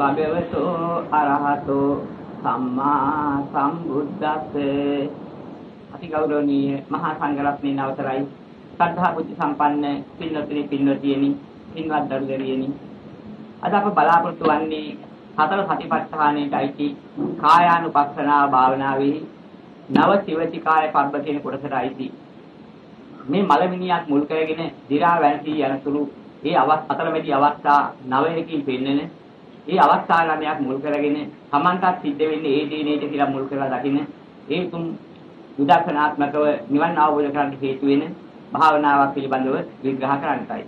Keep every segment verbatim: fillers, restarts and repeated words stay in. භගවතු අරහතු සම්මා සම්බුද්දස්සේ. අතිගෞරවනීය මහා සංඝරත්නයේ අවසරයි. සද්ධා බුද්ධ සම්පන්න පින්වත්නි පින්වතියනි පින්වත් දරුදරියනි. අද අප බලාපොරොත්තු වන්නේ හතර සතිපට්ඨානයේ අයිති කායානුපස්සනාව භාවනාවේ නව චිවචිකාය පබ්බ කියන කොටසට අයිති. මේ මලමිනියක් මුල් කරගෙන දිරා වැනසී යනතුරු ඒ අවස් අතරමැදි අවස්ථා නවයකින් පෙන්නන ඒ අවස්ථා ළමයක් මුල් කරගෙන සමන්තත් සිද්ධ වෙන්නේ ඒ දිනේට කියලා මුල් කරලා දකින්න ඒ තුන් උදාසනාත්මකව නිවන් අවබෝධ කරගන්න හේතු වෙන භාවනාවක් පිළිබඳව විග්‍රහ කරන්නයි.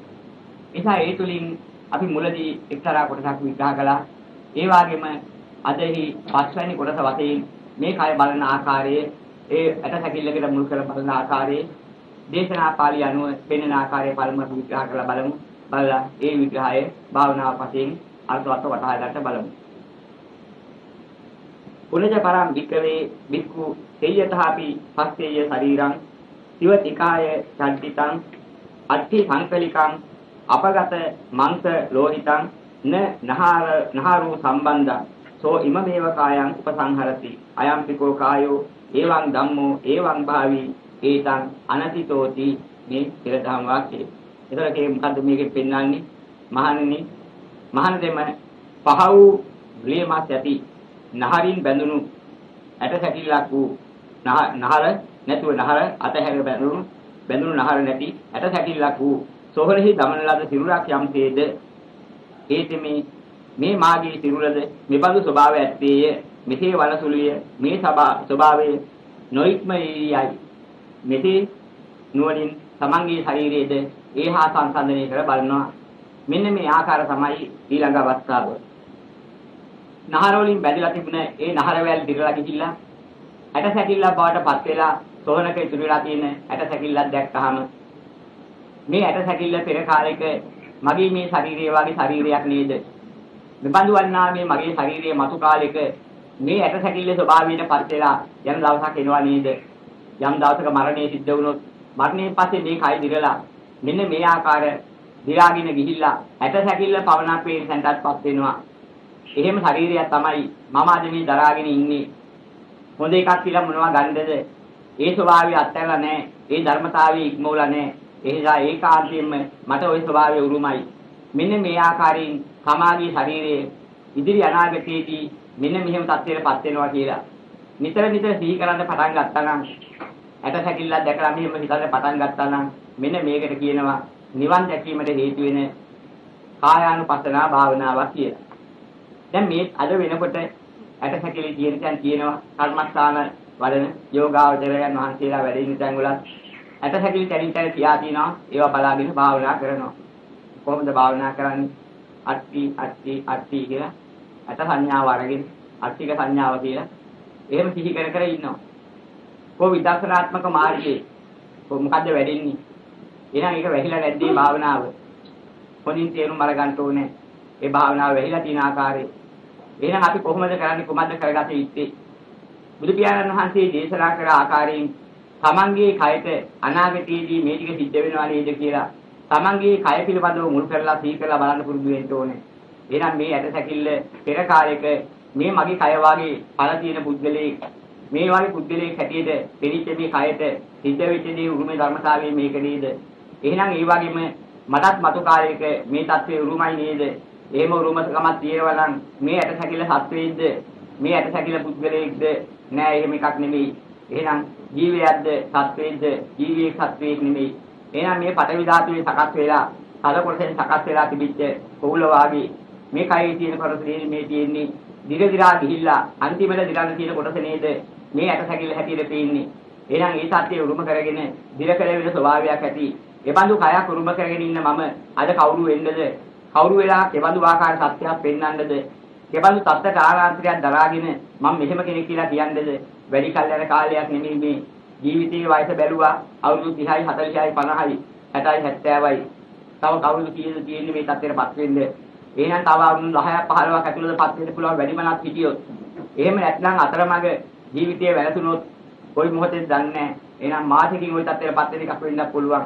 එසා ඒ තුලින් අපි මුලදී එක්තරා කොටසක් විග්‍රහ කළා. ඒ වගේම අදෙහි පස්වැනි කොටස වශයෙන් මේ කය බලන ආකාරයේ ඒ ඇටසැකිල්ලකට මුල් කරලා බලන ආකාරයේ දේශනා පාළිය අනුව පෙන්වන ආකාරයේ පළමුව විග්‍රහ කරලා බලමු. බලලා ඒ විග්‍රහය භාවනාව වශයෙන් අර්ථවත් වටහා ගන්න බලමු. උනජ පරම් වික්‍රේ බික්ඛු තේයතහපි පස්සේය ශරීරං සිවතිකාය ඡණ්ඩිතං අට්ඨි සංකලිකං අපගත මංස ලෝහිතං න නහාර නහාරෝ සම්බන්ධං සෝ ඉමමේව කායං උපසංහරති අයම්පිකෝ කායෝ එවං ධම්මෝ එවං භාවි ඒතං අනතිතෝති. මේ පෙරදම් වාක්‍යය. ඒතර කේ මොකද්ද මේකෙන් පෙන්වන්නේ? මහණෙනි මහණ දෙම පහ වූ ලියමත් ඇති නහරින් බැඳුණු ඇට සැකිල්ලක් වූ නහර නැතුව නහර අතහැර බැඳුණු බැඳුණු නහර නැති ඇට සැකිල්ලක් වූ සොහොනෙහි දමන ලද සිරුරක් යම්සේද ඒතෙමි මේ මාගේ සිරුරද මෙබඳු ස්වභාවය ඇත්තේය. මෙසේ වලසුලිය මේ ස්වභාවය නොයික්මෙයයි. මෙසේ නුවණින් තමන්ගේ ශරීරයේද ඒහා සංසන්දනය කර බලනවා. මෙන්න මේ ආකාර තමයි ඊළඟ අවස්ථාව. නහර වලින් බැඳලා තිබුණ ඒ නහර වැල් දිරලා ගිහිල්ලා ඇට සැකිල්ලක් බවට පත් වෙලා සොහනක ඉතුරු වෙලා තියෙන ඇට සැකිල්ලක් දැක්කහම මේ ඇට සැකිල්ල පෙර කාලයක මගේ මේ ශරීරයේ වගේ ශරීරයක් නේද? මෙබඳුවන්නා මේ මගේ ශරීරයේ මතු කාලයක මේ ඇට සැකිල්ලේ ස්වභාවයෙන් පත් වෙලා යම් දවසක් එනවා නේද? යම් දවසක මරණය සිද්ධ වුණොත් මරණයෙන් පස්සේ මේ කය දිරලා මෙන්න මේ ආකාරය දිරාගෙන ගිහිල්ලා ඇට සැකිල්ල පවණක් වේසන්ටත්පත් වෙනවා. එහෙම ශරීරයක් තමයි මම අද මේ දරාගෙන ඉන්නේ. හොඳ එකක් කියලා මොනවා ගන්නද? ඒ ස්වභාවය අත්හැරලා නැහැ. ඒ ධර්මතාවයේ ඉක්මවලා නැහැ. එනිසා ඒකාන්තයෙන්ම මට ওই ස්වභාවය උරුමයි. මෙන්න මේ ආකාරයෙන් සමාගී ශරීරයේ ඉදිරි අනාගතයේදී මෙන්න මෙහෙම තත්ත්වයටපත් වෙනවා කියලා නිතර නිතර සිහි කරන්න පටන් ගත්තා නම් ඇට සැකිල්ල දැකලා මෙහෙම හිතන්න පටන් ගත්තා නම් මෙන්න මේකට කියනවා නිවන් දැකීමට හේතු වෙන කායානුපස්සනා භාවනාවක් කියලා. දැන් මේ අද වෙනකොට ඇට සැකිලි තියෙනකන් කියනවා කර්මස්ථාන වඩන යෝගාවචරයන් වහන්සේලා වැඩ ඉන්න තැන් වල ඇට සැකිලි තැනින් තැන තියා තිනවා. ඒවා බලාගෙන භාවනා කරනවා. කොහොමද භාවනා කරන්නේ? අට්ටි අට්ටි අට්ටි කියලා ඇට සංඥාව අරගෙන අට්ටික සංඥාව කියලා එහෙම සිහි කර කර ඉන්නවා. කොහොම විදර්ශනාත්මක මාර්ගයේ මොකද්ද වැඩෙන්නේ? එහෙනම් ඒක වැහිලා නැද්දී භාවනාව? පොඩින් තේරුම් අරගන්න ඕනේ. ඒ භාවනාව වැහිලා තියෙන ආකාරය. එහෙනම් අපි කොහොමද කරන්නේ? කොහොමද කරගත යුත්තේ? බුදු පියාණන් වහන්සේ දේශනා කර ආකාරයෙන් තමන්ගේ කයට අනාගතයේදී මේ ටික සිද්ධ වෙනවා නේද කියලා තමන්ගේ කය පිළිබඳව මුල් කරලා සී කරලා බලන්න පුරුදු වෙන්න ඕනේ. එහෙනම් මේ ඇට සැකිල්ල පෙර කාලයක මේ මගේ කය වාගේ පළ තියෙන පුද්ගලයෙක් මේ වාගේ පුද්ගලයෙක් හැටියට පිළිච්ච මේ කයට සිද්ධ වෙච්ච දේ උරුමේ ධර්මතාවයේ මේක නේද? එහෙනම් ඒ වගේම මටත් මතු කාලයක මේ தත්ත්වයේ උරුමයි නේද? එහෙම උරුමකමක් තියෙනවා නම් මේ ඇට සැකිල්ල සත්වයේද? මේ ඇට සැකිල්ල පුද්ගලයෙක්ද? නෑ එහෙම එකක් නෙමෙයි. එහෙනම් ජීවයක්ද? සත්වයේද? ජීවියෙක් සත්වයෙක් නෙමෙයි. එහෙනම් මේ පඨවි ධාතුවේ සකස් වෙලා, කල කොටෙන් සකස් වෙලා තිබිච්ච කොහුල වාගේ මේ කයේ තියෙන කොටසේ මේ තියෙන්නේ දිග දිගා ගිහිල්ලා අන්තිමට දිගන තියෙන කොටස නේද? මේ ඇට සැකිල්ල හැටියට පේන්නේ. එහෙනම් ඒ සත්‍යය උරුම කරගෙන දිගකල වෙන ස්වභාවයක් ඇති එබඳු කයක් උරුම කරගෙන ඉන්න මම අද කවුරු වෙන්නද? කවුරු වෙලා එබඳු ආකාර සත්‍යයක් පෙන්වන්නද? එබඳු තත්ත්ව කාලාන්තරයක් දරාගෙන මම මෙහෙම කෙනෙක් කියලා කියන්නද? වැඩි කල් යන කාලයක් නෙමෙයි මේ ජීවිතයේ වයස බැලුවා අවුරුදු තිහයි හතලිහයි පනහයි හැටයි හැත්තෑවයි. තව කවුරුද කීයද තියෙන්නේ මේ තත්ත්වයටපත් වෙන්න? එහෙනම් තව අවුරුදු දහයක් පහළොවක් ඇතුළතපත් වෙන්න පුළුවන් වැඩිම නත් හිටියොත්. එහෙම නැත්නම් අතරමඟ ජීවිතයේ වැළඳුනොත් කොයි මොහොතෙද දන්නේ නැහැ. එහෙනම් මාසෙකින් ওই තත්ත්වයටපත් වෙන එකක් වෙන්නත් පුළුවන්.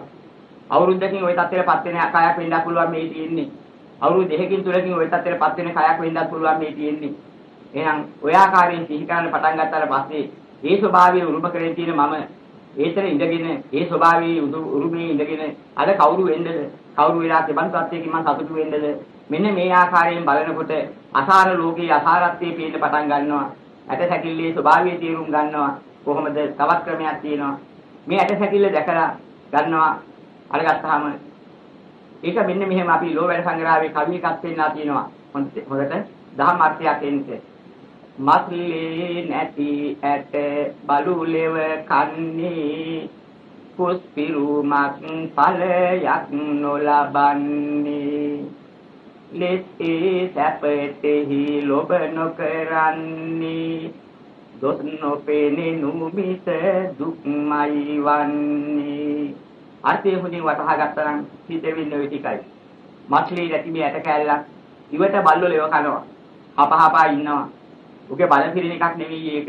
අවුරුද්දකින් ওই තත්ත්වයටපත් වෙන අකායක් වෙන්න පුළුවන් මේ තියෙන්නේ. අවුරුදු දෙකකින් තුනකින් ඔය තත්ත්වයට පත් වෙන කයක් වෙන්නත් පුළුවන් මේ තියෙන්නේ. එහෙනම් ඔය ආකාරයෙන් සිහි කරන්න පටන් ගත්තාට පස්සේ මේ ස්වභාවය උරුම කරගෙන තියෙන මම ඒතර ඉඳගෙන මේ ස්වභාවයේ උරුමේ ඉඳගෙන අර කවුරු වෙන්නද කවුරු වෙලා තිබන් තත්ත්වයකින් මම සතුටු වෙන්නද මෙන්න මේ ආකාරයෙන් බලනකොට අසාර ලෝකයේ අසාරත්වයේ පේන්න පටන් ගන්නවා. ඇටසැකිල්ලේ ස්වභාවය තේරුම් ගන්නවා. කොහොමද තවත් ක්‍රමයක් තියෙනවා. මේ ඇටසැකිල්ල දැකලා ගන්නවා අරගත්තාම ඒක මෙන්න මෙහෙම අපි ලෝ වැඩ සංග්‍රහයේ කවියකත් වෙන්නා තියෙනවා. මොකට දහම් අර්ථයක් එන්නේ. මස්ලි නැති ඇට බලුලෙව කන්නේ කුස්පිරුමක් ඵලයක් නොලබන්නේ ලෙස් ඒ සැපතෙහි ලොබ නොකරන්නේ දොස් නොපෙනේ නුමිත දුක්මයි වන්නේ. අර්ථය හොඳින් වටහා ගත්තා නම් හිත වෙන්නේ ওই ටිකයි. මස්ලි නැති මේ ඇට කැල්ලක් ඉවට බල්ලෝලෙව කනවා. අපහපා ඉන්නවා. ඔකේ බල පිළින එකක් නෙවෙයි ඒක.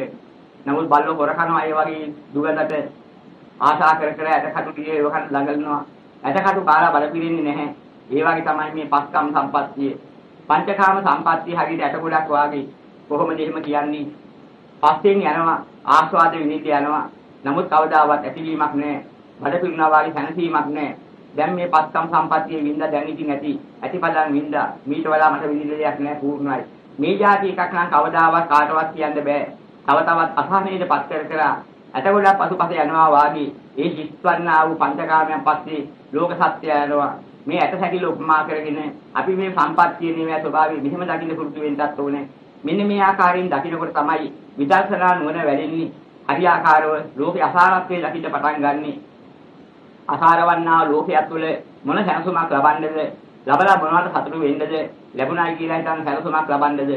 නමුත් බල්ලෝ හොර කනවා ඒ වගේ දුගඳට ආශා කර කර ඇට කටු දිහේ ඒක ළඟලනවා. ඇට කටු කාලා බල පිළින්නේ නැහැ. ඒ වගේ තමයි මේ පස්කම් සම්පත්තිය. පංචකාම සම්පත්තිය හරියට ඇට ගොඩක් වාගේ. කොහොමද එහෙම කියන්නේ? පස්යෙන් යනවා ආස්වාද විනිවිද යනවා. නමුත් කවදාවත් ඇතිවීමක් නැහැ. බඩ පිළිනා වාගේ සැනසීමක් නැහැ. දැන් මේ පස්කම් සම්පත්තියේ වින්දා දැන් ඉතින් ඇති. ඇතිපලන් වින්දා. මීට වඩා මට විනිවිද දෙයක් නැහැ පූර්ණයි. මේ જાති එකක් නම් කවදාවත් කාටවත් කියන්න බෑ. තව තවත් අසහනයට පත් කර කර ඇට ගොඩක් පසුපස යනවා වාගේ ඒ හිස්වන්නා වූ පංචකාමයන් පස්සේ ලෝක සත්‍යය යනවා. මේ ඇට සැකිලි උපමා කරගෙන අපි මේ සම්පත්තිය නෙවෙයි ස්වභාවය මෙහෙම දකින්න පුරුදු වෙන්නත් ඕනේ. මෙන්න මේ ආකාරයෙන් දකිනකොට තමයි විදර්ශනා නුවණ වැඩෙන්නේ. හරි ආකාරව ලෝකේ අසාරත්වයේ දකින්න පටන් ගන්නෙ. අසාරවන්නා ලෝකයක් තුළ මොන සැනසුමක් ලබන්නද? ලබලා මොනවට සතුටු වෙන්නද? ලැබුණායි කියලා හිතන සැලසුමක් ලබන්නද?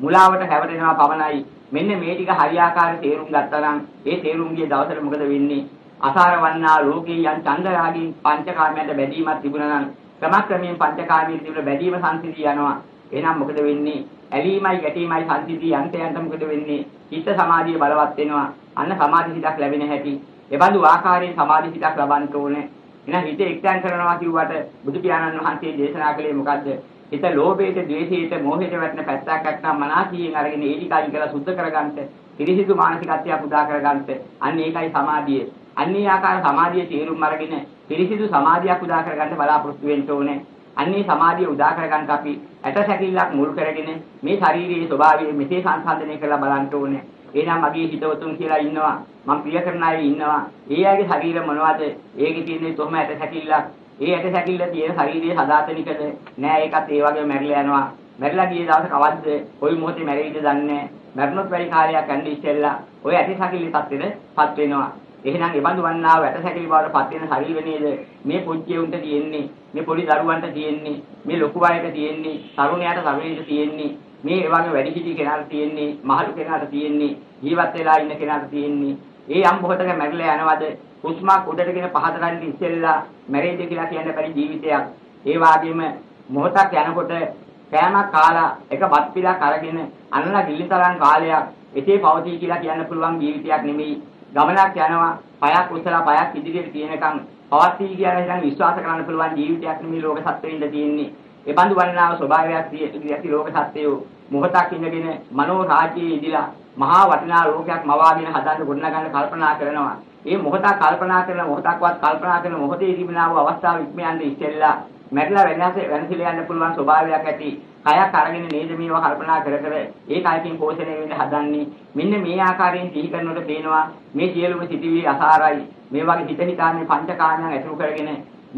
මුලාවට හැවටෙනවා පමණයි. මෙන්න මේ ටික හරියාකාරව තේරුම් ගත්තා නම් ඒ තේරුම්ගේ දවසට මොකද වෙන්නේ? අසාරවන්නා ලෝකේ යම් චන්දරාගින් පංචකාමයට බැඳීමක් තිබුණා නම් ක්‍රමක්‍රමයෙන් පංචකාමයේ තිබුණ බැඳීම සංසිඳී යනවා. එහෙනම් මොකද වෙන්නේ? ඇලීමයි ගැටීමයි සංසිඳී යන්ත යන්ත මොකද වෙන්නේ? චිත්ත සමාධිය බලවත් වෙනවා. අන්න සමාධි හිතක් ලැබෙන හැටි. ඒ බඳු ආකාරයෙන් සමාධි හිතක් ලබන්න ඕනේ. එහෙනම් හිත එක්තැන් කරනවා කිව්වට බුදු පියාණන් වහන්සේ දේශනා කළේ මොකද්ද? හිත ලෝභයට, ද්වේෂයට, මෝහයට වැටෙන පැත්තක් නැත්නම් මනසින් අරගෙන ඒ ටිකයි කියලා සුද්ධ කරගන්නට, පිරිසිදු මානසිකත්වය පුදා කරගන්නට. අන්න ඒකයි සමාධිය. අන්නේ ආකාර සමාධිය තේරුම් අරගෙන පිරිසිදු සමාධියක් උදා කරගන්න බලාපොරොත්තු වෙන්න ඕනේ. අන්නේ සමාධිය උදා කරගන්න අපි ඇටසැකිල්ලක් මුල් කරගෙන මේ ශාරීරියේ ස්වභාවය මෙසේ සංසන්දනය කරලා බලන්න ඕනේ. එහෙනම් මගේ හිතවතුන් කියලා ඉන්නවා. මම ප්‍රිය කරන අය ඉන්නවා. ඒ ආගේ ශරීර මොනවද? ඒකේ තියෙන තොම ඇට සැකිල්ලක්. ඒ ඇට සැකිල්ල තියෙන ශරීරයේ සදාතනිකද? නෑ ඒකත් ඒ වගේ මැරිලා යනවා. මැරිලා ගිය දවස කවද්ද? කොයි මොහොතේ මැරෙයිද දන්නේ නෑ. මැරුණොත් වැඩි කාලයක් යන්නේ ඉස්සෙල්ලා ඔය ඇට සැකිල්ලේ පත් වෙනවා. එහෙනම් ඒ බඳු වන්නාව ඇට සැකිලි බවට පත් වෙන ශරීරය නේද? මේ පොඩ්ඩියුන්ට තියෙන්නේ, මේ පොඩි දරුවන්ට තියෙන්නේ, මේ ලොකු අයට තියෙන්නේ, තරුණයාට තරුණියට තියෙන්නේ. මේ වගේ වැඩි හිටි කෙනාට තියෙන්නේ, මහලු කෙනාට තියෙන්නේ, ජීවත් වෙලා ඉන්න කෙනාට තියෙන්නේ. ඒ යම් මොහොතක මැරිලා යනවද? හුස්මක් උඩටගෙන පහත ගන්න ඉස්සෙල්ලා මැරෙයිද කියලා කියන්න බැරි ජීවිතයක්. ඒ වගේම මොහොතක් යනකොට කෑමක් කාලා එක බත් පිලක් අරගෙන අනලා ගිලිතරන් කාලයක් එතේ පවතී කියලා කියන්න පුළුවන් ජීවිතයක් නෙමෙයි. ගමනක් යනවා, පයක් උස්සලා පයක් ඉදිරියට තියෙනකන් පවතී කියලා හිතන් විශ්වාස කරන්න පුළුවන් ජීවිතයක් නෙමෙයි ලෝක සත්වෙින්ද තියෙන්නේ. ඒ බඳු වන්නාව ස්වභාවයක් තියෙන ලෝක සත්වයෝ මොහොතක් ඉඳගෙන මනෝ රාජ්‍යයේ ඉඳලා මහා වටිනා ලෝකයක් මවාගෙන හදන්න ගොඩනගන්න කල්පනා කරනවා. ඒ මොහොතක් කල්පනා කරන මොහොතක්වත් කල්පනා කරන මොහොතේ තිබුණා වූ අවස්ථාව ඉක්මයන්ද ඉස්සෙල්ලා මැරිලා වෙනස වෙනසිලා යන්න පුළුවන් ස්වභාවයක් ඇති. කයක් අරගෙන නේද මේවා කල්පනා කර කර ඒ කයකින් පෝෂණය වෙන්න හදන්නේ. මෙන්න මේ ආකාරයෙන් සිහි කරනකොට පේනවා මේ සියලුම සිටිවි අසාරයි. මේ වගේ හිත හිතාන්නේ පංචකාමයන් ඇතුළු කරගෙන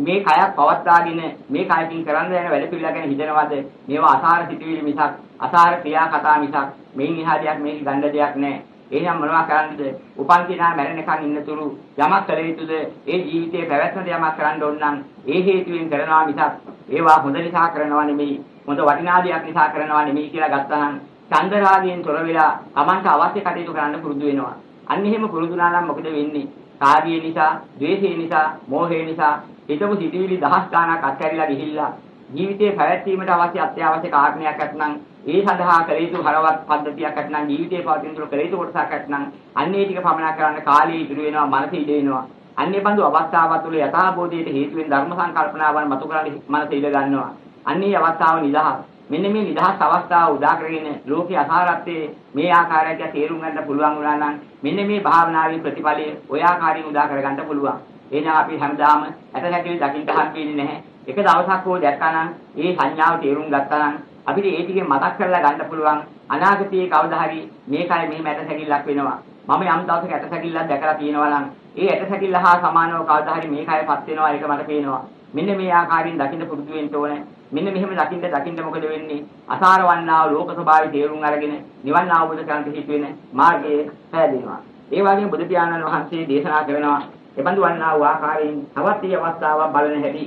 මේ කයක් පවත්වාගෙන මේ කයකින් කරන්න යන වැඩ පිළිවෙල ගැන හිතනවාද? මේවා අසාර සිතුවිලි මිසක්, අසාර ක්‍රියා කතා මිසක් මේන් එහා දෙයක් මේක ගන්න දෙයක් නැහැ. එහෙනම් මොනවා කරන්නද? උපන් දිනා මැරෙනකන් ඉන්නතුරු යමක් කළ යුතුද? ඒ ජීවිතේ පැවැත්මට යමක් කරන්න ඕන නම් ඒ හේතුවෙන් කරනවා මිසක් ඒවා හොඳ නිසා කරනවා නෙමෙයි, හොඳ වටිනා දෙයක් නිසා කරනවා නෙමෙයි කියලා ගත්තහන් චන්දරාගයෙන් තොර වෙලා Tamanට අවශ්‍ය කටයුතු කරන්න පුරුදු වෙනවා. අන්න එහෙම පුරුදු වුණා නම් මොකද වෙන්නේ? කාර්යය නිසා, ද්වේෂය නිසා, මෝහය නිසා හිතපු සිටිවිලි දහස් ගාණක් අත්හැරිලා ගිහිල්ලා ජීවිතේ පැවැත්වීමට අවශ්‍ය අත්‍යවශ්‍ය කාරණයක් ඇතනම් ඒ සඳහා කළ යුතු හරවත් පද්ධතියක් ඇතනම් ජීවිතේ පවතින තුරු කළ යුතු කොටසක් ඇතනම් අන්න ඒ ටික පමනක් කරන්න කාලය ඉතුරු වෙනවා, මනස ඉඩ වෙනවා. අන්නේ බඳු අවස්ථාව තුළ යථාභෝධයට හේතු වෙන ධර්ම සංකල්පනාවන් මතු කරලා මනස ඉඩ ගන්නවා. අන්නේ අවස්ථාව නිදහස්. මෙන්න මේ නිදහස් අවස්ථාව උදා කරගෙන ලෝකයේ අසාරත්වයේ මේ ආකාරයට තේරුම් ගන්න පුළුවන් වුණා නම් මෙන්න මේ භාවනාවේ ප්‍රතිඵලය ඔය ආකාරයෙන් උදා කරගන්න පුළුවන්. එහෙනම් අපි හැමදාම ඇට හැටිවි දකින්න හම්බෙන්නේ නැහැ. එක දවසක් හෝ දැක්කා නම් මේ සංඥාව තේරුම් ගත්තා නම් අපිට ඒ ටිකෙන් මතක් කරලා ගන්න පුළුවන් අනාගතයේ කවදා හරි මේකයි මෙහෙම ඇට සැකිල්ලක් වෙනවා. මම යම් දවසක ඇට සැකිල්ලක් දැකලා තියෙනවා නම් ඒ ඇට සැකිල්ල හා සමානව කවදා හරි මේකයිපත් වෙනවා ඒක මට පේනවා. මෙන්න මේ ආකාරයෙන් දකින්න පුරුදු වෙන්න ඕනේ. මෙන්න මෙහෙම දකින්න දකින්න මොකද වෙන්නේ? අසාරවන්නාව ලෝක ස්වභාවය තේරුම් අරගෙන නිවන් අවබෝධ කරගන්න හිත වෙන මාර්ගයේ පෑදෙනවා. ඒ වගේම බුදු පියාණන් වහන්සේ දේශනා කරනවා එබඳු වන්නා වූ ආකාරයෙන් තවත් මේ අවස්ථාව බලන හැටි.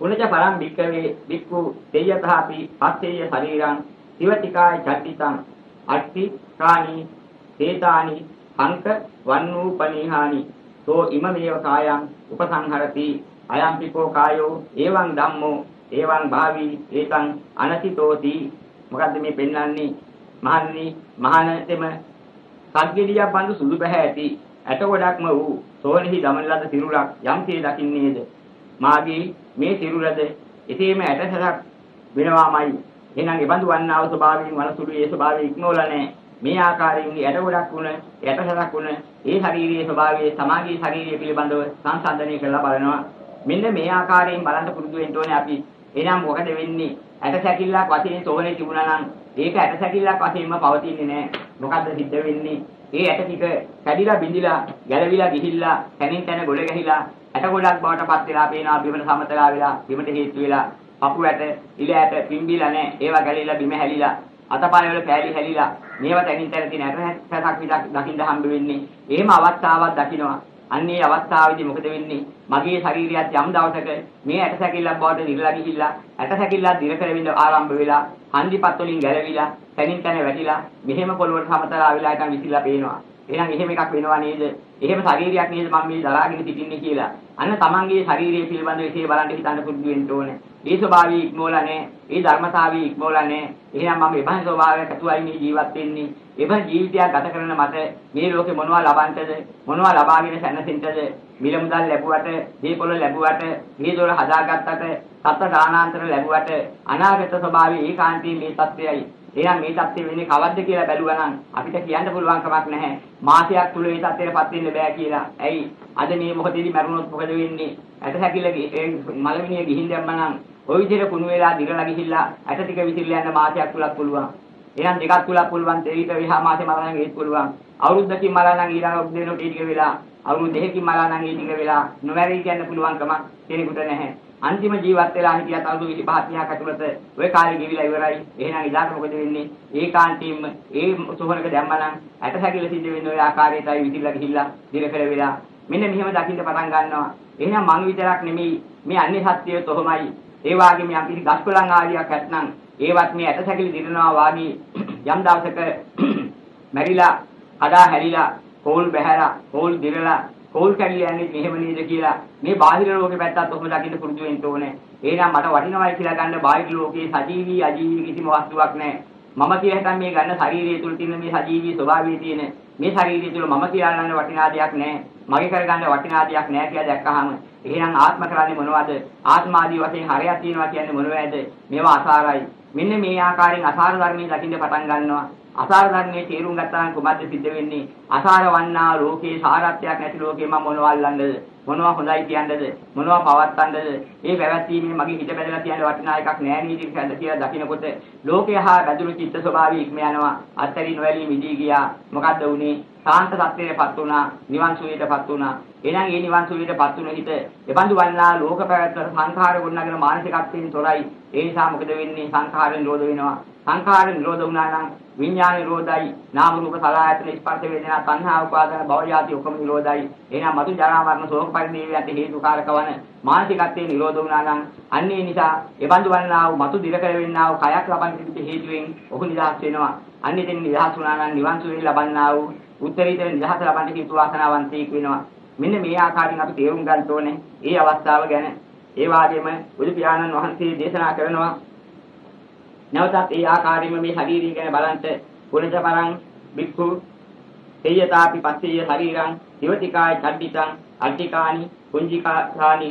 උනජ පරම් භික්කවේ භික්ඛු තේයතාපි පස්සේය ශරීරං දිවතිකාය චත්තිතං අට්ටි කාණි හේතානි අංක වන්නූපනීහානි තෝ ඉමමේව කායං උපසංහරති අයම්පිකෝ කායෝ එවං ධම්මෝ එවං භාවී ඒතං අනතිතෝති. මොකද්ද මේ පෙන්වන්නේ? මහන්නි මහානෙතෙම සංගීලිය බඳු සුදු බැහැ ඇති ඇට ගොඩක්ම වූ සෝනෙහි ගමන ලද තිරුලක් යම්කේ දකින්නේද මාගේ මේ තිරුලද එසේම ඇටසරක් වෙනවාමයි. එහෙනම් ඒ බඳු වන්නා වූ ස්වභාවයෙන් වනසුළු ඒ ස්වභාවය ඉක්මවලා නැහැ. මේ ආකාරයෙන් ඇට ගොඩක් වුණ ඇට හරක් වුණ ඒ ශාරීරියේ ස්වභාවයේ සමාගයේ ශාරීරිය පිළිබඳව සංසන්දනය කරලා බලනවා. මෙන්න මේ ආකාරයෙන් බලන්න පුරුදු වෙන්න ඕනේ අපි. එහෙනම් මොකද වෙන්නේ? ඇට සැකිල්ලක් වශයෙන් තෝරේ තිබුණා නම් ඒක ඇට සැකිල්ලක් වශයෙන්ම පවතින්නේ නැහැ. මොකද්ද සිද්ධ වෙන්නේ? ඒ ඇට ටික කැඩිලා බිඳිලා ගැලවිලා ගිහිල්ලා තනින් තන ගොඩ ගැහිලා ඇට ගොඩක් බවට පත් වෙලා පේනවා. බිමට සමතලා වෙලා බිමට හේතු වෙලා පපු ඇට ඉල ඇට පිම්බිලා නැහැ. ඒවා ගැලවිලා බිම හැලිලා අතපය වල පෑලි හැලිලා මේවා තනින් තන තියෙන ඇට පැසක් විතර දකින්න හම්බ වෙන්නේ. එහෙම අවස්ථාවක් දකින්නවා. අන්නේ අවස්ථාවේදී මොකද වෙන්නේ? මගේ ශරීරයත් යම් දවසක මේ ඇට සැකිල්ලක් බවට දිරලා ගිහිල්ලා ඇට සැකිල්ලක් දිර කරමින් ආරම්භ වෙලා හන්දිපත් වලින් ගැලවිලා තනින් තන වැටිලා මෙහෙම පොළොවට සමතලා ආවිලා එකක් විසිලා පේනවා. එහෙනම් එහෙම එකක් වෙනවා නේද? එහෙම ශරීරයක් නේද මම මේ දරාගෙන සිටින්නේ කියලා. අන්න තමන්ගේ ශාරීරිය පිළිබඳව විශේෂ බලන්න හිතන්න පුරුදු වෙන්න ඕනේ. මේ ස්වභාවය ඉක්මවලා නැහැ. මේ ධර්මතාවය ඉක්මවලා නැහැ. එහෙනම් මම එබඳු ස්වභාවයක් ඇතුළයි මේ ජීවත් වෙන්නේ. එබඳු ජීවිතයක් ගත කරන මට මේ ලෝකේ මොනවා ලබන්නද? මොනවා ලබාගෙන සැනසෙන්නද? මිල මුදල් ලැබුවට, දීපොළ ලැබුවට, මේ දොර හදාගත්තට, සත්ත්ව දානාන්තර ලැබුවට අනාගත ස්වභාවය ඒකාන්තයෙන් මේ තත්ත්වයයි. එහෙනම් මේ தත්ත්වෙ වෙන්නේ කවද්ද කියලා බැලුවා නම් අපිට කියන්න පුළුවන් කමක් නැහැ. මාසයක් තුල මේ தත්ත්වෙටපත් වෙන්න බෑ කියලා. ඇයි? අද මේ මොහොතේදී මරුණොත් මොකද වෙන්නේ? ඇට හැකිලගේ මලවිනිය ගිහින් දැම්ම නම් ওই විදිහට කුණු වෙලා දිරලා ගිහිල්ලා ඇට ටික විසිරලා යන මාසයක් තුලක් පුළුවන්. එහෙනම් දෙකක් තුලක් පුළුවන්. දෙවිත විහා මාසේ මරණ නම් ඒත් පුළුවන්. අවුරුද්දකින් මරණ නම් ඊළඟ උදේන ටික වෙලා අවුරුදු දෙකකින් මරණ නම් ඊටික වෙලා නොමැරී කියන්න පුළුවන් කමක් කෙනෙකුට නැහැ. අන්තිම ජීවත් වෙලා හිටියත් අවුරුදු විසිපහ ඇතුළත ওই කාලේ ගෙවිලා ඉවරයි. එහෙනම් ඊළඟට මොකද වෙන්නේ? ඒකාන්තයෙන්ම ඒ සුහරක දැම්මනම් ඇට හැකිල සිද්ධ වෙන්නේ ওই ආකාරයටයි විතිලා ගිහිල්ලා දිරකර වෙලා. මෙන්න මෙහෙම දකින්න පටන් ගන්නවා. එහෙනම් මනු විතරක් නෙමෙයි මේ අන්නේ සත්‍යය තොහොමයි. ඒ වගේම යම් කිසි ගස්කොළන් ආලියක් ඇත්නම් ඒවත් මේ ඇට හැකිල දිරනවා වාගේ යම් දවසක මැරිලා අදා හැරිලා කෝල් බැහැලා කෝල් දිරලා කෝල් කැඩිලා යන්නේ මෙහෙම නේද කියලා මේ බාහිර ලෝකේ පැත්තත් ඔහොම දකින්න පුරුදු වෙන්න ඕනේ. එහෙනම් මට වටිනවයි කියලා ගන්න බාහිර ලෝකේ සජීවී අජීවී කිසිම වස්තුවක් නැහැ. මම කියලා මේ ගන්න ශාරීරිය තුල තියෙන මේ සජීවී ස්වභාවය තියෙන මේ ශාරීරිය තුල මම කියලා ගන්න වටිනා දෙයක් නැහැ. මගේ කරගන්න වටිනා දෙයක් නැහැ කියලා දැක්කහම එහෙනම් ආත්ම කරන්නේ මොනවද? ආත්මාදී වශයෙන් හරයක් තියෙනවා කියන්නේ මොනවද? මේවා අසාරයි. මෙන්න මේ ආකාරයෙන් අසාර ධර්මයේ දකින්න පටන් ගන්නවා. අසාර ධර්මයේ තේරුම් ගත්තාම කොහොමද සිද්ධ වෙන්නේ? අසාර වන්නා ලෝකේ සාරත්වයක් නැති ලෝකේ මම මොනවා අල්ලන්නද? මොනවා හොඳයි කියන්නද? මොනවා පවත්තන්නද? මේ පැවැත්මේ මගේ හිත බැඳලා තියන වටිනා එකක් නෑ නේද කියලා දකිනකොට ලෝකය හා බැඳුණු චිත්ත ස්වභාවය ඉක්ම යනවා. අත්තරින් වැලී මිදී ගියා. මොකද්ද වුනේ? සාන්ත සත්‍යයටපත් වුණා. නිවන් සුවයටපත් වුණා. එහෙනම් මේ නිවන් සුවයටපත් වුණ හිත එබඳු වන්නා ලෝක පැවැත්ම සංඛාර ගොඩනගෙන මානසිකත්වයෙන් තොරයි. ඒ නිසා මොකද වෙන්නේ? සංඛාර නිරෝධ වෙනවා. සංඛාර නිරෝධ වුණා නම් විඥාන නිරෝධයි, නාම රූප සලආයතන ස්පර්ශ වේදනා සංහා උපාදාන භව යාති ඔක්කොම නිරෝධයි. එහෙනම් මතු ජරා මරණ ශෝක පරිදේවයන්ට හේතුකාරක වන මානසිකත්වයේ නිරෝධ වුණා නම් අන්න ඒ නිසා එබඳු වන්නා වූ මතු දිරකර වෙන්නා වූ කයක් ලබන්නේ හේතුවෙන් ඔහු නිදහස් වෙනවා. අන්න එතෙන් නිදහස් වුණා නම් නිවන් සුවය ලබන්නා වූ උත්තරීතර නිදහස ලබන්නේ හේතු වාසනාවන්තයෙක් වෙනවා. මෙන්න මේ ආකාරයෙන් අපි තේරුම් ගන්න ඕනේ මේ අවස්ථාව ගැන. ඒ වගේම බුදු පියාණන් වහන්සේ දේශනා කරනවා නැවතත් ඒ ආකාරයෙන්ම මේ ශරීරය ගැන බලන්න. පුණජ පරං භික්ඛු තේයතාපි පස්සේය ශරීරං දිවතිකාය චඩ්ඩිතං අට්ඨිකානි කුංජිකාසානි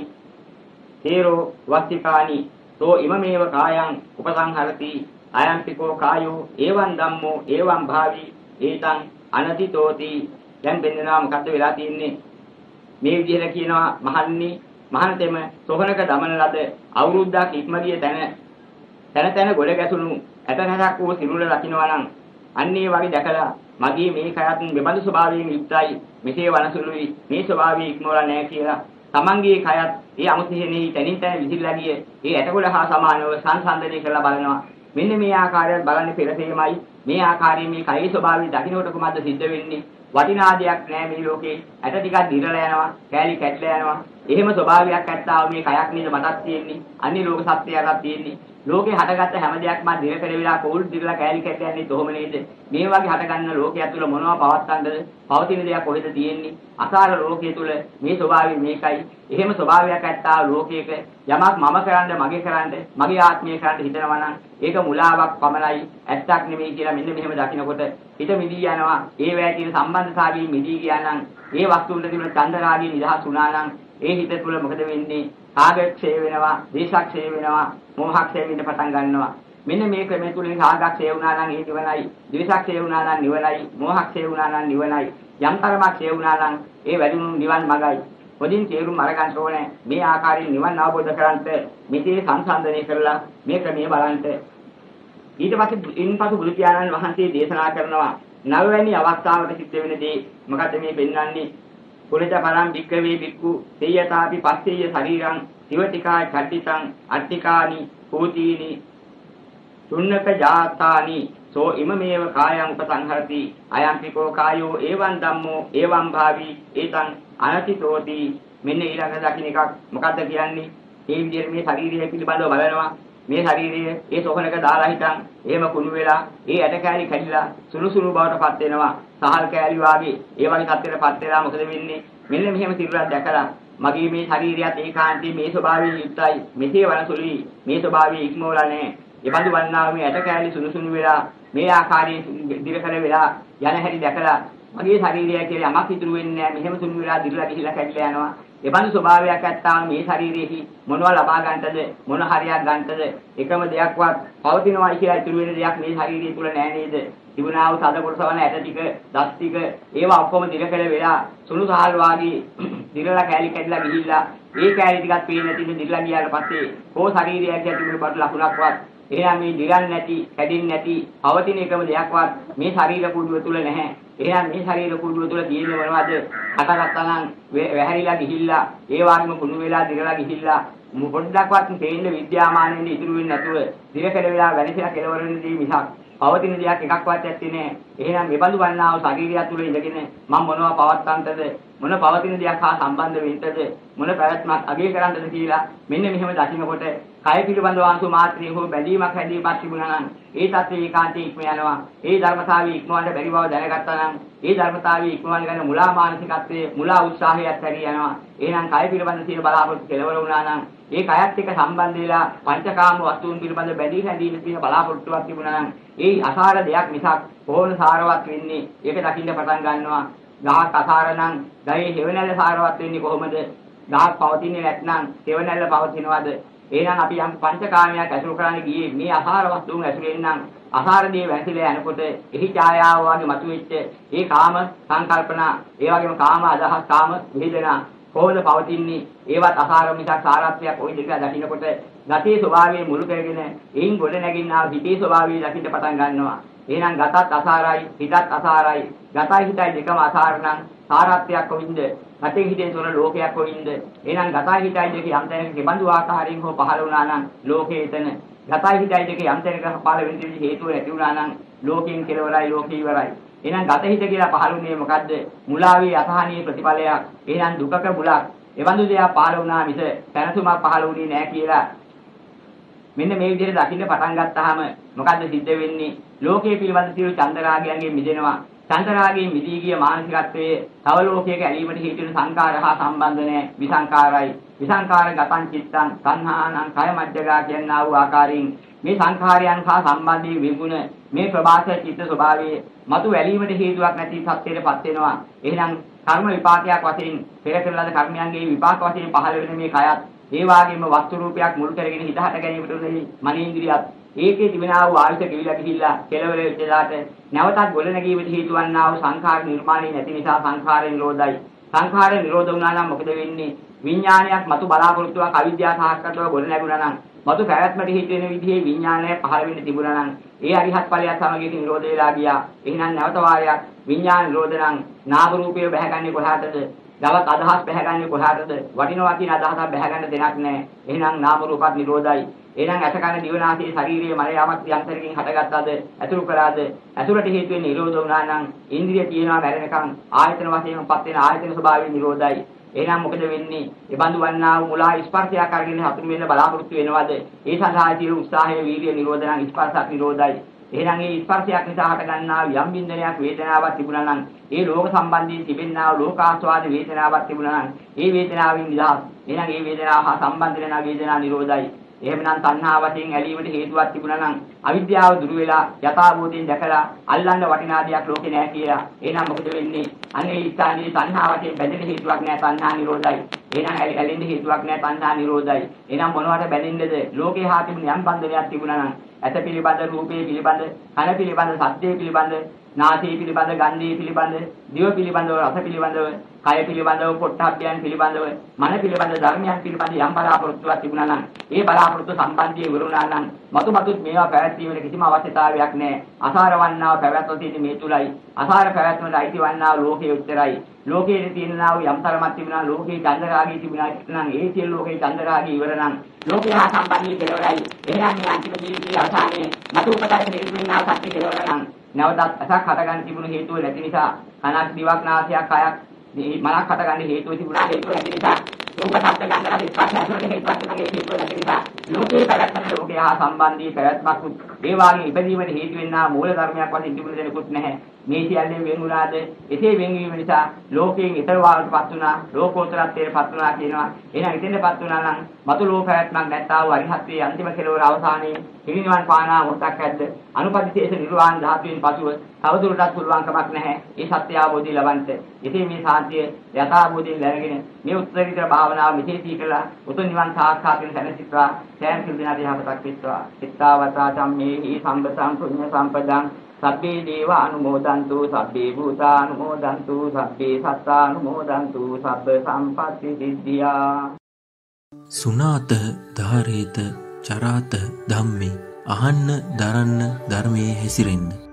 තේරෝ වස්තිකානි So imameva kayang upasangharati ayampiko kayo evan dhammo evan bhavi etan anaditoti dan bendena makata vela tiyenne me vidiyata kiyenawa mahanni mahanatema sohanaka damana lada avuruddak ikma giya tana tana tana gola gasunu atanadak o sinula lakinawa nan anne wage dakala mage me kayat bebandu swabhawayen yuktai mese wanasuluwi me swabawi ikmola naha kiyala tamange kayat e amuthiyene tanin tana vidilla giya e atagola ha samanawa sansandane karala balanawa menne me aakarayan balanne perathemai me aakariye me kaye swabawi dakinota komadda siddha wenne watina deyak naha me lokee ata tikak dirala yanawa kali katla yanawa ehema swabawiyak attawa me kayak nida matat tiyenne anne loka satyayak tiyenne loke hadagatha hama deyakma dira karala kool dirala kali katla yanne tohoma neda me wage hadaganna lokeya tula monawa pawattanda pawathina deyak koheda tiyenne asara lokeye tula me swabawi mekai ehema swabawiyak attawa lokeyeka yamak mama karanda mage karanda mage aathmaya karanda hitenawa nan eka mulawak pamanai attak nemei kiyala menne mehema dakinakota hita midi yanawa e wætiyena sambandhatawiyen midi giyanan e vastuunta thiyuna chandaragiye nidahas una nan e hita thula mokada wenne kaagekshe wenawa deesakshe wenawa mohakshe wenna patan gannawa menne me krame thulin kaagekshe una nan e niwanai deesakshe una nan niwanai mohakshe una nan niwanai yantharamakshe una nan e wedunu niwan magai Podin tierum aragan tone, me akari niwan avabodha karanta, mete sansandane karala, me krame balanta. ඊට පස්සේ ඉන්පසු බුදු පියාණන් වහන්සේ දේශනා කරනවා නවවැනි අවස්ථාවට සිද්ධ වෙන දේ මොකද මේ පෙන්වන්නේ කුලජ පරම් වික්කවේ වික්කු තේයතාපි පස්සේය ශරීරං දිවතිකා ඡට්ඨිතං අට්ඨිකානි හෝතිනි තුන්නක ජාතානි සෝ ඉමමේව කායං උපසංහරති අයම්පිකෝ කායෝ එවං ධම්මෝ එවං භාවි ඒතං අනතිතෝති මෙන්න ඊළඟ දකින්න එකක් මොකද්ද කියන්නේ මේ විදිහට මේ ශරීරය පිළිබඳව බලනවා මේ ශරීරයේ ඒ සෝහනක දාලා හිටන් එහෙම කුණු වෙලා ඒ ඇට කෑලි කැඩිලා සුළු සුළු බවටපත් වෙනවා සහල් කෑලි වාගේ ඒ වගේ තත්ත්වයටපත් වෙලා මොකද වෙන්නේ මෙන්න මෙහෙම සිරුරක් දැකලා මගේ මේ ශරීරයත් ඒකාන්තයේ මේ ස්වභාවයෙන් යුක්තයි මෙසේ වනසුලි මේ ස්වභාවය ඉක්මවලා නැහැ ඒ බඳු වන්නා මේ ඇට කෑලි සුළු සුළු වෙලා මේ ආකාරයේ දිරකර වෙලා යන හැටි දැකලා මගේ ශරීරය කියලා යමක් ඉතුරු වෙන්නේ නැහැ මෙහෙම සුළු වෙලා දිරලා ගිහිලා කැඩිලා යනවා එබඳු ස්වභාවයක් ඇත්තාම මේ ශරීරයේ මොනවා ලබා ගන්නටද මොන හරියක් ගන්නටද එකම දෙයක්වත් පවතිනවායි කියලා ඉතුරු වෙන දෙයක් මේ ශරීරය තුල නෑ නේද තිබුණා වූ සද කොටසවන ඇට ටික දස් ටික ඒවා ඔක්කොම දිරකල වෙලා සුණු සහල් වාගේ දිරලා කෑලි කැඩිලා ගිහිල්ලා ඒ කෑලි ටිකත් පේන්නේ නැතිව දිරලා ගියාට පස්සේ කොහොම ශරීරයක් ඇතුළේ බඩ ලකුණක්වත් එහෙනම් මේ දිරන්නේ නැති කැඩෙන්නේ නැති පවතින එකම දෙයක්වත් මේ ශරීර කුඩුව තුල නැහැ එහෙනම් මේ ශරීර කුඩුව තුල තියෙන මොනවද? අටකටනම් වැහැරිලා ගිහිල්ලා, ඒ වගේම කුණු වෙලා දිරලා ගිහිල්ලා, පොඩ්ඩක්වත් තේින්න විද්‍යාමානෙන් ඉතුරු වෙන්නේ නැතුව, දිරකඩ වෙලා වැලිසලා කෙලවර වෙන දේ මිසක්, පවතින දෙයක් එකක්වත් ඇත්තේ නැහැ. එහෙනම් මේ බඳු වන්නාව ශරීරය තුල ඉඳගෙන මම මොනවා පවත්තන්ටද, මොන පවතින දෙයක් හා සම්බන්ධ වෙන්නටද, මොන ප්‍රයත්නක් අගය කරන්නද කියලා මෙන්න මෙහෙම දකින්නකොට කය පිළිබඳව අංශු මාත්‍රේ හෝ බැඳීමක් හැදීමක් තිබුණා නම් ඒ තත්ත්වයේ ඒකාන්තයේ ඉක්ම යනවා. ඒ ධර්මතාවය ඉක්මවන්න බැරි බව දැනගත්තා නම් ඒ ධර්මතාවය ඉක්මවන්න ගන්න මුලා මානසිකත්වයේ මුලා උත්සාහයත් ඇති යනවා. එහෙනම් කය පිළිබඳ තියෙන බලාපොරොත්තු කෙලවර වුණා නම් ඒ කයත් එක්ක සම්බන්ධ වෙලා පංචකාම වස්තුන් පිළිබඳ බැඳී හැදීමේ තියෙන බලාපොරොත්තුවක් තිබුණා නම් ඒ අසාර දෙයක් මිසක් කොහොම සාරවත් වෙන්නේ ඒක දකින්න පටන් ගන්නවා. ගහක් අසාර නම් ගහේ හේවණල්ල සාරවත් වෙන්නේ කොහොමද? ගහක් පවතින්නේ නැත්නම් හේවණල්ල පවතිනවද? එහෙනම් අපි යම් පංචකාමයක් ඇසුරු කරන්න ගියේ මේ ආහාර වස්තුන් ඇසුරෙන් නම් ආහාර දේ වැසිලා යනකොට එහි ඡායාව වගේ මතුවෙච්ච ඒ කාම සංකල්පනා ඒ වගේම කාම අදහස් කාම වේදනා කොහොමද පවතින්නේ ඒවත් ආහාර මිසක් සාරත්වයක් ওই දෙක දකින්නකොට ගතේ ස්වභාවයේ මුළු කරගෙන එයින් ගොඩ නැගින්නා හිතේ ස්වභාවය දකින්න පටන් ගන්නවා එහෙනම් ගතත් ආහාරයි හිතත් ආහාරයි ගතයි හිතයි දෙකම ආහාර නම් සාරත්වයක් කොවින්ද ගතේ හිතේ තොර ලෝකයක් කොයින්ද එහෙනම් ගතයි හිතයි දෙක යම් තැනක ගෙබඳු ආකාරයෙන් හෝ පහළ වුණා නම් ලෝකේ එතන ගතයි හිතයි දෙක යම් තැනක පහළ වෙන්න විදිහ හේතුව නැති වුණා නම් ලෝකයෙන් කෙලවරයි ලෝකේ ඉවරයි එහෙනම් ගත හිත කියලා පහළුනේ මොකද්ද මුලාවේ අසහනීය ප්‍රතිඵලයක් එහෙනම් දුකක මුලක් එවඳු දෙයක් පහළ වුණා මිස පැනසුමක් පහළ වුණේ නැහැ කියලා මෙන්න මේ විදිහට දකින්න පටන් ගත්තාම මොකද්ද සිද්ධ වෙන්නේ ලෝකයේ පිළිබඳ තියෙන චන්දරාගයන්ගෙන් මිදෙනවා චන්දරාගයේ මිදී ගිය මානසිකත්වයේ තව ලෝකයක ඇලීමට හේතු වෙන සංකාර හා සම්බන්ධ නැහැ විසංකාරයි විසංකාර ගතං චිත්තං සංහානං කය මජ්ජගා කියනා වූ ආකාරයෙන් මේ සංඛාරයන් හා සම්බන්ධී විගුණ මේ ප්‍රබාසය චිත්ත ස්වභාවයේ මතු ඇලීමට හේතුවක් නැති සත්‍යයටපත් වෙනවා එහෙනම් කර්ම විපාකයක් වශයෙන් පෙර කරන ලද කර්මයන්ගේ විපාක වශයෙන් පහළ වෙන මේ කයත් ඒ වගේම වස්තු රූපයක් මුල් කරගෙන හිතහට ගැනීමට උනේ මන ඉන්ද්‍රියත් ඒකේ තිබෙනා වූ ආයත කෙවිලා ගිහිල්ලා කෙලවර වෙලාට නැවතත් ගොඩ නැගීමට හේතු වන්නා වූ සංඛාර නිර්මාණය නැති නිසා සංඛාරයෙන් නිරෝධයි සංඛාරයෙන් නිරෝධ වුණා නම් මොකද වෙන්නේ විඥානයක් මතු බලාපොරොත්තුවක් අවිද්‍යාව සාහකත්වව ගොඩ නැගුණා නම් මතු පැවැත්මට හේතු වෙන විදිහේ විඥානය පහළ වෙන්න තිබුණා නම් ඒ අරිහත් ඵලයත් සමග නිරෝධ වෙලා ගියා එහෙනම් නැවත වාරයක් විඥාන නිරෝධ නම් නාම රූපය බැහැගන්නේ කොහාටද දවස් අදහස් බැහැගන්නේ කොහාටද වටිනවා කියන අදහසක් බැහැගන්න දෙයක් නැහැ එහෙනම් නාම රූපත් නිරෝධයි එහෙනම් අසකන දිවනාසී ශාරීරියේ මලයාවක් යන්තරකින් හටගත්තාද අතුරු කරාද අතුරට හේතු වෙන්නේ නිරෝධ වුණා නම් ඉන්ද්‍රිය තියෙනවා බැරෙනකම් ආයතන වශයෙන්පත් වෙන ආයතන ස්වභාවයෙන් නිරෝධයි එහෙනම් මොකද වෙන්නේ? ඒ බඳු වන්නා වූ මුලා ස්පර්ශයක් අරගෙන හතුරු වෙන බලාපොරොත්තු වෙනවද? ඒ සඳහා තියෙන උත්සාහය වීර්ය නිරෝධණං ස්පර්ශක් නිරෝධයි. එහෙනම් මේ ස්පර්ශයක් නිසා හටගන්නා යම් බින්දනයක් වේදනාවක් තිබුණා නම් ඒ රෝග සම්බන්ධයෙන් තිබෙනා වූ ලෝකාස්වාද වේදනාවක් තිබුණා නම් ඒ වේදනාවෙන් නිදහස්. එහෙනම් ඒ වේදනාව හා සම්බන්ධ වෙනා වේදනා නිරෝධයි. එහෙමනම් තණ්හාවෙන් ඇලීමට හේතුවක් තිබුණා නම් අවිද්‍යාව දුරු වෙලා යථාභූතයෙන් දැකලා අල්ලන්න වටිනාදියක් ලෝකේ නැහැ කියලා. එහෙනම් මොකද වෙන්නේ? අනේ ස්ථානයේ තණ්හාවෙන් බැඳෙන හේතුවක් නැහැ තණ්හා නිරෝධයි. එහෙනම් ඇලෙන්න හේතුවක් නැහැ තණ්හා නිරෝධයි. එහෙනම් මොනවට බැඳෙන්නේද? ලෝකේ හා තිබුණ යම් බන්ධනයක් තිබුණා නම් ඇත පිළිබඳ, රූපේ පිළිබඳ, කන පිළිබඳ, සද්දේ පිළිබඳ, නාසයේ පිළිබඳ, ගන්ධයේ පිළිබඳ, දිව පිළිබඳව, රස පිළිබඳව, කය පිළිබඳව, පොට්ටබ්බයන් පිළිබඳව, මන පිළිබඳ ධර්මයන් පිළිබඳ යම් බලාපොරොත්තුවක් තිබුණා නම් ඒ බලාපොරොත්තු සම්බන්ධයේ ඉවරුණා නම් මතු මතුත් මේවා පැවැත්වීමේ කිසිම අවශ්‍යතාවයක් නැහැ. අසාරවන්නාව පැවැත්ව සිටි මේ තුලයි. අසාර පැවැත්මට අයිතිවන්නාව ලෝකයේ උත්තරයි. ලෝකයේ තියෙනා වූ යම් තරමක් තිබුණා ලෝකයේ චන්දරාගී තිබුණා නම් ඒ සියලු ලෝකයේ චන්දරාගී ඉවර නම් ලෝකේ හා සම්බන්ධී කෙලවරයි. එහෙනම් මේ අන්තිම ජීවිතයේ අවසානයේ මතු උපතක් ලැබුණා සත්‍ය කෙලවර නම් නැවතත් අසක් හටගන්න තිබුණු හේතුව නැති නිසා කනක් දිවක් නාසයක් කයක් මලක් හටගන්න හේතුව තිබුණා හේතුව නැති නිසා රූප ශබ්ද ගන්ධ රස ස්පර්ශ ආසන හේතුවක් නැති හේතුව නැති නිසා ලෝකේ පැවැත්ම ලෝකේ හා සම්බන්ධී පැවැත්මක් ඒ වාගේ ඉපදීමට හේතු වෙනා මූල ධර්මයක් වශයෙන් තිබුණ දෙයක්වත් නැහැ මේ සියල්ලෙන් වෙන් වුණාද එසේ වෙන් වීම නිසා ලෝකයෙන් ඊතර වාවටපත් වුණා ලෝකෝත්තරත්වයටපත් වුණා කියනවා එහෙනම් ඊතෙන්ටපත් වුණා නම් මතු ලෝකයත්මක් නැත්තා වූ අරිහත්ත්වයේ අන්තිම කෙලවර අවසානයේ පිරිනිවන් පානා මොහොතක් ඇද්ද අනුපතිශේෂ නිර්වාණ ධාතුවෙන් පසුව තවදුරටත් පුළුවන් කමක් නැහැ ඒ සත්‍ය අවබෝධය ලබන්නට ඉතින් මේ සාන්තිය යථාභූතයෙන් දැනගෙන මේ උත්තරීතර භාවනාව මෙහෙදී කළා උතුම් නිවන් සාක්ෂාත් කරගෙන සැනසීත්වා සෑම කෙනෙකුගේ යහපතක් වේවා සිතාවතා ධම්මේහි සම්බතං පුඤ්ඤ සම්පදං Sabbe deva anumodantu, sabbe bhuta anumodantu, sabbe satta anumodantu, sabbe sampatti siddhiya. Sunata dhareta charata dhamme ahanna daranna dharme hesirenna.